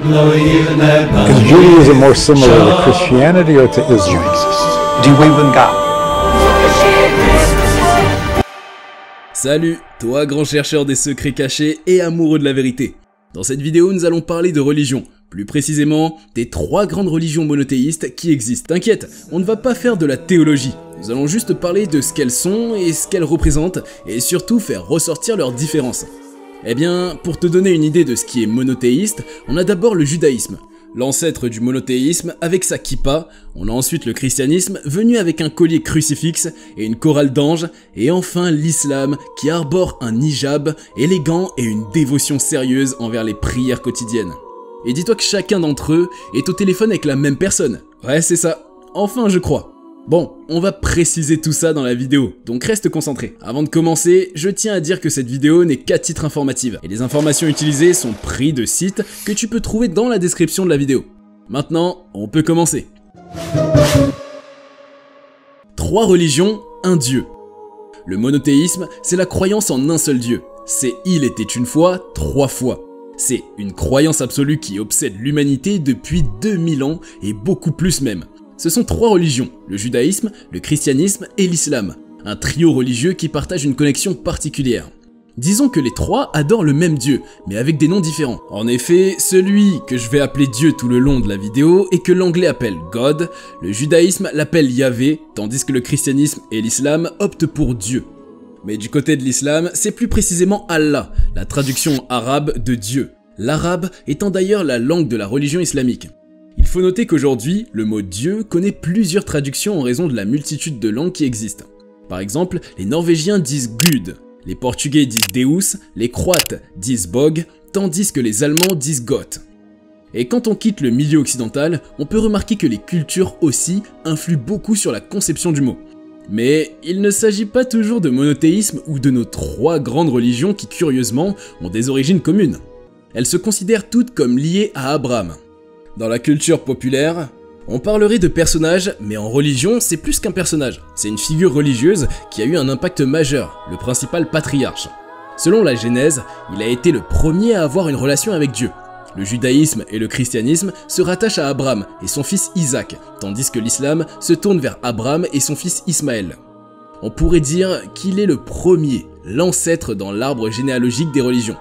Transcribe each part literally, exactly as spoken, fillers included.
Is Judaism more similar to Christianity or to Islam? Do you believe in God? Salut, toi grand chercheur des secrets cachés et amoureux de la vérité. Dans cette vidéo, nous allons parler de religion. Plus précisément, des trois grandes religions monothéistes qui existent. T'inquiète, on ne va pas faire de la théologie. Nous allons juste parler de ce qu'elles sont et ce qu'elles représentent, et surtout faire ressortir leurs différences. Eh bien, pour te donner une idée de ce qui est monothéiste, on a d'abord le judaïsme, l'ancêtre du monothéisme avec sa kippa, on a ensuite le christianisme venu avec un collier crucifix et une chorale d'anges, et enfin l'islam qui arbore un hijab élégant et une dévotion sérieuse envers les prières quotidiennes. Et dis-toi que chacun d'entre eux est au téléphone avec la même personne. Ouais, c'est ça. Enfin, je crois. Bon, on va préciser tout ça dans la vidéo, donc reste concentré. Avant de commencer, je tiens à dire que cette vidéo n'est qu'à titre informatif, et les informations utilisées sont prises de sites que tu peux trouver dans la description de la vidéo. Maintenant, on peut commencer. Trois religions, un dieu. Le monothéisme, c'est la croyance en un seul dieu. C'est il était une fois, trois fois. C'est une croyance absolue qui obsède l'humanité depuis deux mille ans, et beaucoup plus même. Ce sont trois religions, le judaïsme, le christianisme et l'islam, un trio religieux qui partage une connexion particulière. Disons que les trois adorent le même Dieu, mais avec des noms différents. En effet, celui que je vais appeler Dieu tout le long de la vidéo et que l'anglais appelle God, le judaïsme l'appelle Yahvé, tandis que le christianisme et l'islam optent pour Dieu. Mais du côté de l'islam, c'est plus précisément Allah, la traduction arabe de Dieu, l'arabe étant d'ailleurs la langue de la religion islamique. Il faut noter qu'aujourd'hui, le mot Dieu connaît plusieurs traductions en raison de la multitude de langues qui existent. Par exemple, les Norvégiens disent Gud, les Portugais disent Deus, les Croates disent Bog, tandis que les Allemands disent Gott. Et quand on quitte le milieu occidental, on peut remarquer que les cultures aussi influent beaucoup sur la conception du mot. Mais il ne s'agit pas toujours de monothéisme ou de nos trois grandes religions qui, curieusement, ont des origines communes. Elles se considèrent toutes comme liées à Abraham. Dans la culture populaire, on parlerait de personnages, mais en religion, c'est plus qu'un personnage. C'est une figure religieuse qui a eu un impact majeur, le principal patriarche. Selon la Genèse, il a été le premier à avoir une relation avec Dieu. Le judaïsme et le christianisme se rattachent à Abraham et son fils Isaac, tandis que l'islam se tourne vers Abraham et son fils Ismaël. On pourrait dire qu'il est le premier, l'ancêtre dans l'arbre généalogique des religions.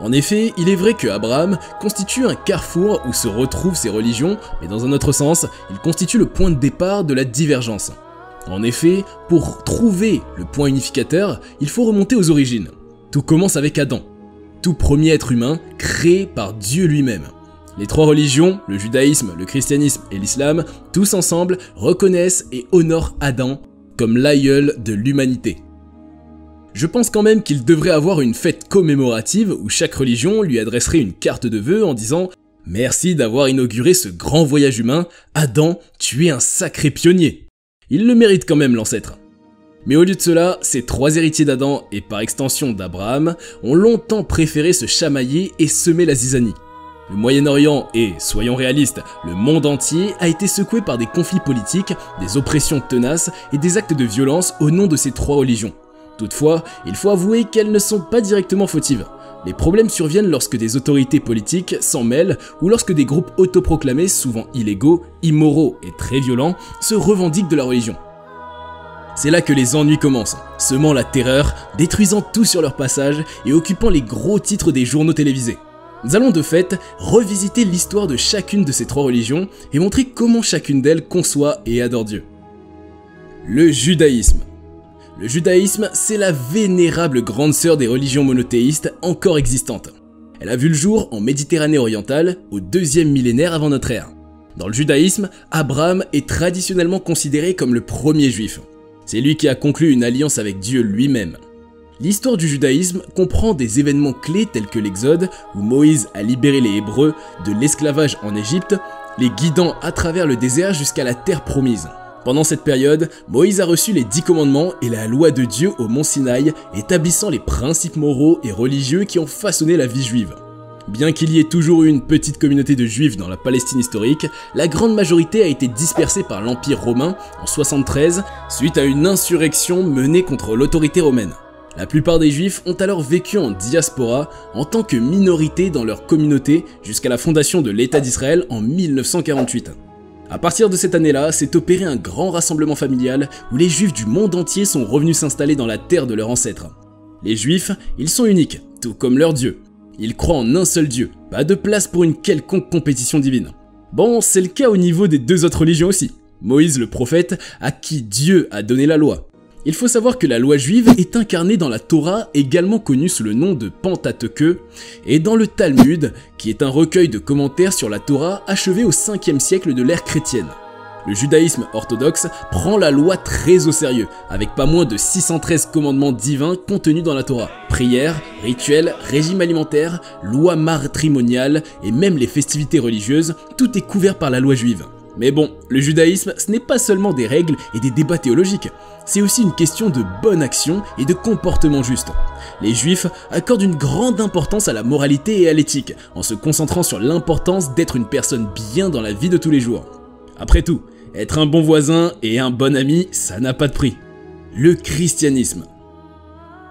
En effet, il est vrai que Abraham constitue un carrefour où se retrouvent ces religions, mais dans un autre sens, il constitue le point de départ de la divergence. En effet, pour trouver le point unificateur, il faut remonter aux origines. Tout commence avec Adam, tout premier être humain créé par Dieu lui-même. Les trois religions, le judaïsme, le christianisme et l'islam, tous ensemble reconnaissent et honorent Adam comme l'aïeul de l'humanité. Je pense quand même qu'il devrait avoir une fête commémorative où chaque religion lui adresserait une carte de vœux en disant « Merci d'avoir inauguré ce grand voyage humain, Adam, tu es un sacré pionnier !» Il le mérite quand même l'ancêtre. Mais au lieu de cela, ces trois héritiers d'Adam et par extension d'Abraham ont longtemps préféré se chamailler et semer la zizanie. Le Moyen-Orient et, soyons réalistes, le monde entier a été secoué par des conflits politiques, des oppressions tenaces et des actes de violence au nom de ces trois religions. Toutefois, il faut avouer qu'elles ne sont pas directement fautives. Les problèmes surviennent lorsque des autorités politiques s'en mêlent ou lorsque des groupes autoproclamés, souvent illégaux, immoraux et très violents, se revendiquent de la religion. C'est là que les ennuis commencent, semant la terreur, détruisant tout sur leur passage et occupant les gros titres des journaux télévisés. Nous allons de fait revisiter l'histoire de chacune de ces trois religions et montrer comment chacune d'elles conçoit et adore Dieu. Le judaïsme. Le judaïsme, c'est la vénérable grande sœur des religions monothéistes encore existantes. Elle a vu le jour en Méditerranée orientale au deuxième millénaire avant notre ère. Dans le judaïsme, Abraham est traditionnellement considéré comme le premier juif. C'est lui qui a conclu une alliance avec Dieu lui-même. L'histoire du judaïsme comprend des événements clés tels que l'Exode, où Moïse a libéré les Hébreux de l'esclavage en Égypte, les guidant à travers le désert jusqu'à la terre promise. Pendant cette période, Moïse a reçu les dix commandements et la loi de Dieu au mont Sinaï, établissant les principes moraux et religieux qui ont façonné la vie juive. Bien qu'il y ait toujours eu une petite communauté de juifs dans la Palestine historique, la grande majorité a été dispersée par l'Empire romain en soixante-treize suite à une insurrection menée contre l'autorité romaine. La plupart des juifs ont alors vécu en diaspora en tant que minorité dans leur communauté jusqu'à la fondation de l'État d'Israël en mille neuf cent quarante-huit. A partir de cette année-là, s'est opéré un grand rassemblement familial où les juifs du monde entier sont revenus s'installer dans la terre de leurs ancêtres. Les juifs, ils sont uniques, tout comme leur dieu. Ils croient en un seul dieu, pas de place pour une quelconque compétition divine. Bon, c'est le cas au niveau des deux autres religions aussi. Moïse le prophète, à qui Dieu a donné la loi. Il faut savoir que la loi juive est incarnée dans la Torah, également connue sous le nom de Pentateuque, et dans le Talmud, qui est un recueil de commentaires sur la Torah achevé au cinquième siècle de l'ère chrétienne. Le judaïsme orthodoxe prend la loi très au sérieux, avec pas moins de six cent treize commandements divins contenus dans la Torah. Prières, rituels, régime alimentaire, loi matrimoniale et même les festivités religieuses, tout est couvert par la loi juive. Mais bon, le judaïsme, ce n'est pas seulement des règles et des débats théologiques, c'est aussi une question de bonne action et de comportement juste. Les juifs accordent une grande importance à la moralité et à l'éthique, en se concentrant sur l'importance d'être une personne bien dans la vie de tous les jours. Après tout, être un bon voisin et un bon ami, ça n'a pas de prix. Le christianisme.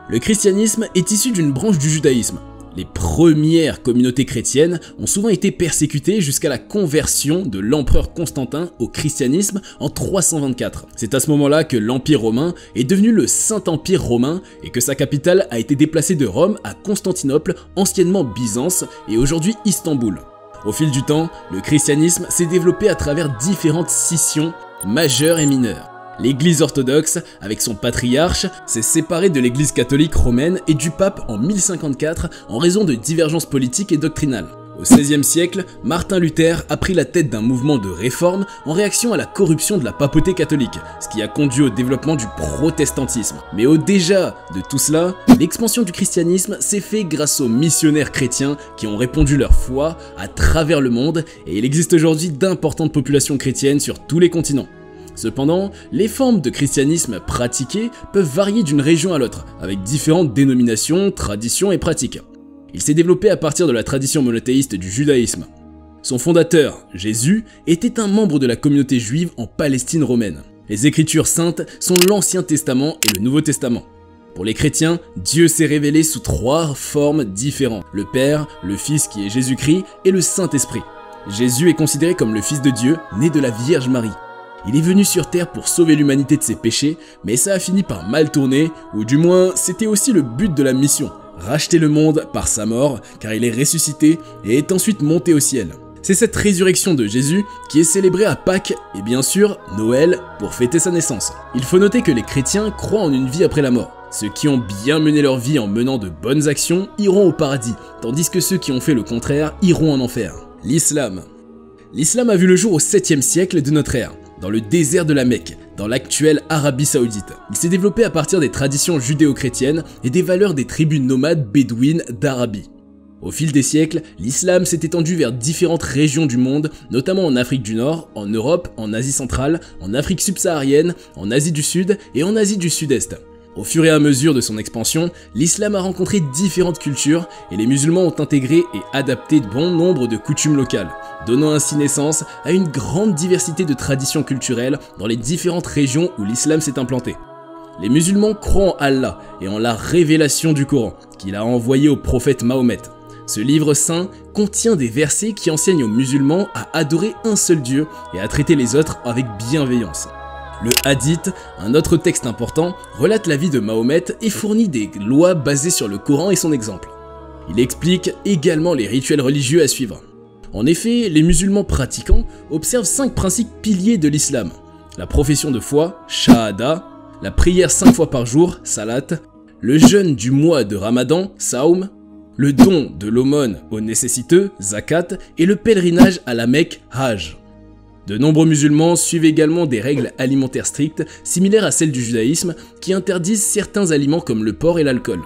Le christianisme est issu d'une branche du judaïsme. Les premières communautés chrétiennes ont souvent été persécutées jusqu'à la conversion de l'empereur Constantin au christianisme en trois cent vingt-quatre. C'est à ce moment-là que l'Empire romain est devenu le Saint-Empire romain et que sa capitale a été déplacée de Rome à Constantinople, anciennement Byzance et aujourd'hui Istanbul. Au fil du temps, le christianisme s'est développé à travers différentes scissions majeures et mineures. L'église orthodoxe, avec son patriarche, s'est séparée de l'église catholique romaine et du pape en mille cinquante-quatre en raison de divergences politiques et doctrinales. Au seizième siècle, Martin Luther a pris la tête d'un mouvement de réforme en réaction à la corruption de la papauté catholique, ce qui a conduit au développement du protestantisme. Mais au-delà de tout cela, l'expansion du christianisme s'est faite grâce aux missionnaires chrétiens qui ont répandu leur foi à travers le monde et il existe aujourd'hui d'importantes populations chrétiennes sur tous les continents. Cependant, les formes de christianisme pratiquées peuvent varier d'une région à l'autre, avec différentes dénominations, traditions et pratiques. Il s'est développé à partir de la tradition monothéiste du judaïsme. Son fondateur, Jésus, était un membre de la communauté juive en Palestine romaine. Les Écritures saintes sont l'Ancien Testament et le Nouveau Testament. Pour les chrétiens, Dieu s'est révélé sous trois formes différentes, le Père, le Fils qui est Jésus-Christ et le Saint-Esprit. Jésus est considéré comme le Fils de Dieu, né de la Vierge Marie. Il est venu sur Terre pour sauver l'humanité de ses péchés, mais ça a fini par mal tourner, ou du moins, c'était aussi le but de la mission, racheter le monde par sa mort, car il est ressuscité et est ensuite monté au ciel. C'est cette résurrection de Jésus qui est célébrée à Pâques et bien sûr, Noël, pour fêter sa naissance. Il faut noter que les chrétiens croient en une vie après la mort. Ceux qui ont bien mené leur vie en menant de bonnes actions iront au paradis, tandis que ceux qui ont fait le contraire iront en enfer. L'islam. L'islam a vu le jour au septième siècle de notre ère, dans le désert de la Mecque, dans l'actuelle Arabie Saoudite. Il s'est développé à partir des traditions judéo-chrétiennes et des valeurs des tribus nomades bédouines d'Arabie. Au fil des siècles, l'islam s'est étendu vers différentes régions du monde, notamment en Afrique du Nord, en Europe, en Asie centrale, en Afrique subsaharienne, en Asie du Sud et en Asie du Sud-Est. Au fur et à mesure de son expansion, l'islam a rencontré différentes cultures et les musulmans ont intégré et adapté bon nombre de coutumes locales, donnant ainsi naissance à une grande diversité de traditions culturelles dans les différentes régions où l'islam s'est implanté. Les musulmans croient en Allah et en la révélation du Coran qu'il a envoyé au prophète Mahomet. Ce livre saint contient des versets qui enseignent aux musulmans à adorer un seul Dieu et à traiter les autres avec bienveillance. Le Hadith, un autre texte important, relate la vie de Mahomet et fournit des lois basées sur le Coran et son exemple. Il explique également les rituels religieux à suivre. En effet, les musulmans pratiquants observent cinq principes piliers de l'islam. La profession de foi, Shahada, la prière cinq fois par jour, Salat, le jeûne du mois de Ramadan, Saum, le don de l'aumône aux nécessiteux, Zakat, et le pèlerinage à la Mecque, Hajj. De nombreux musulmans suivent également des règles alimentaires strictes, similaires à celles du judaïsme, qui interdisent certains aliments comme le porc et l'alcool.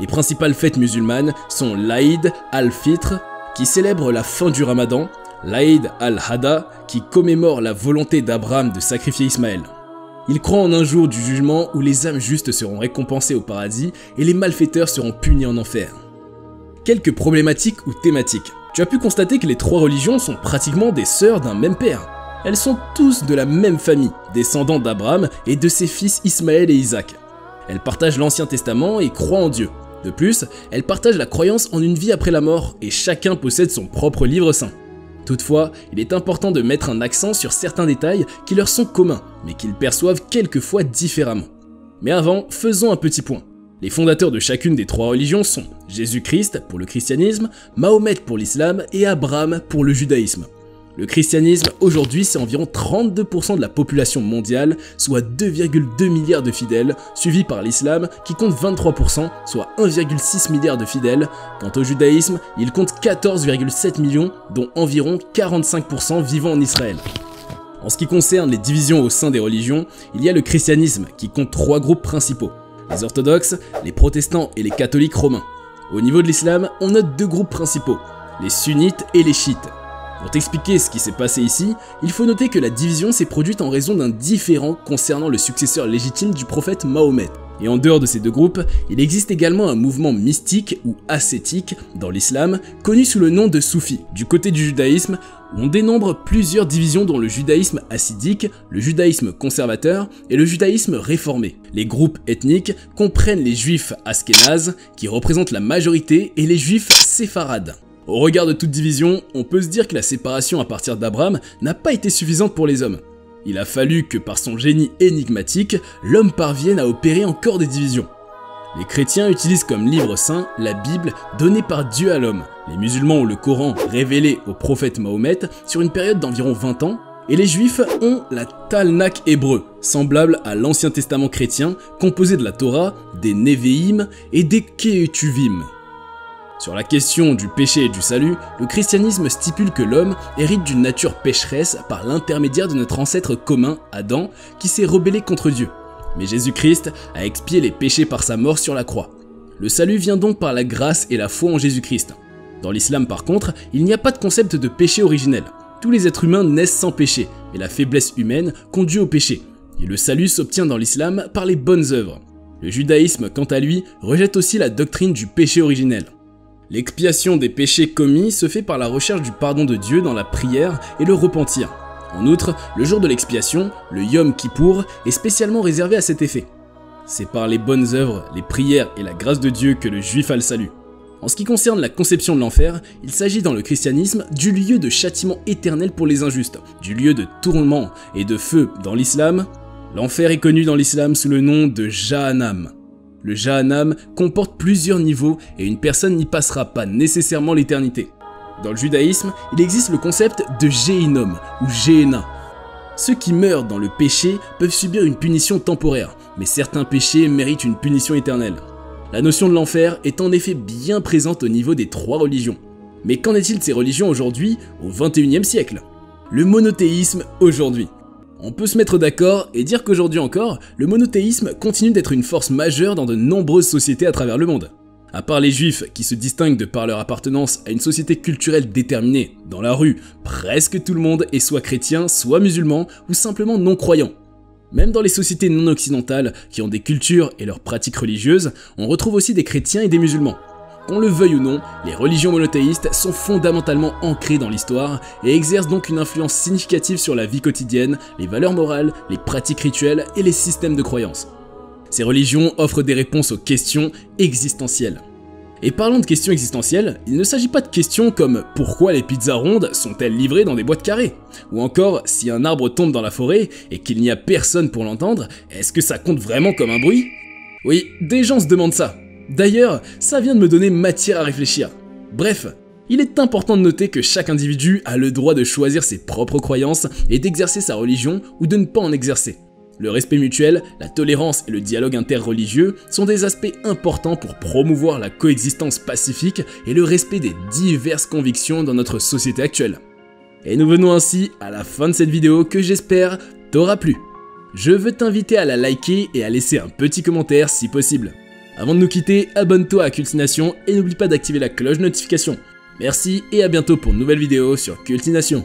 Les principales fêtes musulmanes sont l'Aïd al-Fitr, qui célèbre la fin du Ramadan, l'Aïd al-Hada, qui commémore la volonté d'Abraham de sacrifier Ismaël. Ils croient en un jour du jugement où les âmes justes seront récompensées au paradis et les malfaiteurs seront punis en enfer. Quelques problématiques ou thématiques. Tu as pu constater que les trois religions sont pratiquement des sœurs d'un même père. Elles sont tous de la même famille, descendants d'Abraham et de ses fils Ismaël et Isaac. Elle partage l'Ancien Testament et croit en Dieu. De plus, elle partage la croyance en une vie après la mort et chacun possède son propre livre saint. Toutefois, il est important de mettre un accent sur certains détails qui leur sont communs, mais qu'ils perçoivent quelquefois différemment. Mais avant, faisons un petit point. Les fondateurs de chacune des trois religions sont Jésus-Christ pour le christianisme, Mahomet pour l'islam et Abraham pour le judaïsme. Le christianisme aujourd'hui c'est environ trente-deux pour cent de la population mondiale, soit deux virgule deux milliards de fidèles, suivi par l'islam qui compte vingt-trois pour cent, soit un virgule six milliard de fidèles. Quant au judaïsme, il compte quatorze virgule sept millions, dont environ quarante-cinq pour cent vivant en Israël. En ce qui concerne les divisions au sein des religions, il y a le christianisme qui compte trois groupes principaux. Les orthodoxes, les protestants et les catholiques romains. Au niveau de l'islam, on note deux groupes principaux, les sunnites et les chiites. Pour t'expliquer ce qui s'est passé ici, il faut noter que la division s'est produite en raison d'un différend concernant le successeur légitime du prophète Mahomet. Et en dehors de ces deux groupes, il existe également un mouvement mystique ou ascétique dans l'islam, connu sous le nom de Soufi. Du côté du judaïsme, on dénombre plusieurs divisions dont le judaïsme hassidique, le judaïsme conservateur et le judaïsme réformé. Les groupes ethniques comprennent les juifs ashkénazes, qui représentent la majorité, et les juifs séfarades. Au regard de toute division, on peut se dire que la séparation à partir d'Abraham n'a pas été suffisante pour les hommes. Il a fallu que par son génie énigmatique, l'homme parvienne à opérer encore des divisions. Les chrétiens utilisent comme livre saint la Bible donnée par Dieu à l'homme, les musulmans ont le Coran révélé au prophète Mahomet sur une période d'environ vingt ans, et les juifs ont la Tanakh hébreu, semblable à l'Ancien Testament chrétien, composé de la Torah, des Nevi'im et des Ketuvim. Sur la question du péché et du salut, le christianisme stipule que l'homme hérite d'une nature pécheresse par l'intermédiaire de notre ancêtre commun, Adam, qui s'est rebellé contre Dieu. Mais Jésus-Christ a expié les péchés par sa mort sur la croix. Le salut vient donc par la grâce et la foi en Jésus-Christ. Dans l'islam par contre, il n'y a pas de concept de péché originel. Tous les êtres humains naissent sans péché, mais la faiblesse humaine conduit au péché. Et le salut s'obtient dans l'islam par les bonnes œuvres. Le judaïsme, quant à lui, rejette aussi la doctrine du péché originel. L'expiation des péchés commis se fait par la recherche du pardon de Dieu dans la prière et le repentir. En outre, le jour de l'expiation, le Yom Kippour, est spécialement réservé à cet effet. C'est par les bonnes œuvres, les prières et la grâce de Dieu que le juif a le salut. En ce qui concerne la conception de l'enfer, il s'agit dans le christianisme du lieu de châtiment éternel pour les injustes, du lieu de tourment et de feu dans l'islam. L'enfer est connu dans l'islam sous le nom de Jahannam. Le Jahannam comporte plusieurs niveaux et une personne n'y passera pas nécessairement l'éternité. Dans le judaïsme, il existe le concept de Géhinom ou Géhéna. Ceux qui meurent dans le péché peuvent subir une punition temporaire, mais certains péchés méritent une punition éternelle. La notion de l'enfer est en effet bien présente au niveau des trois religions. Mais qu'en est-il de ces religions aujourd'hui, au vingt-et-unième siècle? Le monothéisme aujourd'hui. On peut se mettre d'accord et dire qu'aujourd'hui encore, le monothéisme continue d'être une force majeure dans de nombreuses sociétés à travers le monde. À part les juifs qui se distinguent de par leur appartenance à une société culturelle déterminée, dans la rue, presque tout le monde est soit chrétien, soit musulman ou simplement non-croyant. Même dans les sociétés non-occidentales qui ont des cultures et leurs pratiques religieuses, on retrouve aussi des chrétiens et des musulmans. Qu'on le veuille ou non, les religions monothéistes sont fondamentalement ancrées dans l'histoire et exercent donc une influence significative sur la vie quotidienne, les valeurs morales, les pratiques rituelles et les systèmes de croyances. Ces religions offrent des réponses aux questions existentielles. Et parlant de questions existentielles, il ne s'agit pas de questions comme « Pourquoi les pizzas rondes sont-elles livrées dans des boîtes carrées ?» ou encore « Si un arbre tombe dans la forêt et qu'il n'y a personne pour l'entendre, est-ce que ça compte vraiment comme un bruit ?» Oui, des gens se demandent ça. D'ailleurs, ça vient de me donner matière à réfléchir. Bref, il est important de noter que chaque individu a le droit de choisir ses propres croyances et d'exercer sa religion ou de ne pas en exercer. Le respect mutuel, la tolérance et le dialogue interreligieux sont des aspects importants pour promouvoir la coexistence pacifique et le respect des diverses convictions dans notre société actuelle. Et nous venons ainsi à la fin de cette vidéo que j'espère t'aura plu. Je veux t'inviter à la liker et à laisser un petit commentaire si possible. Avant de nous quitter, abonne-toi à Cultination et n'oublie pas d'activer la cloche de notification. Merci et à bientôt pour une nouvelle vidéo sur Cultination.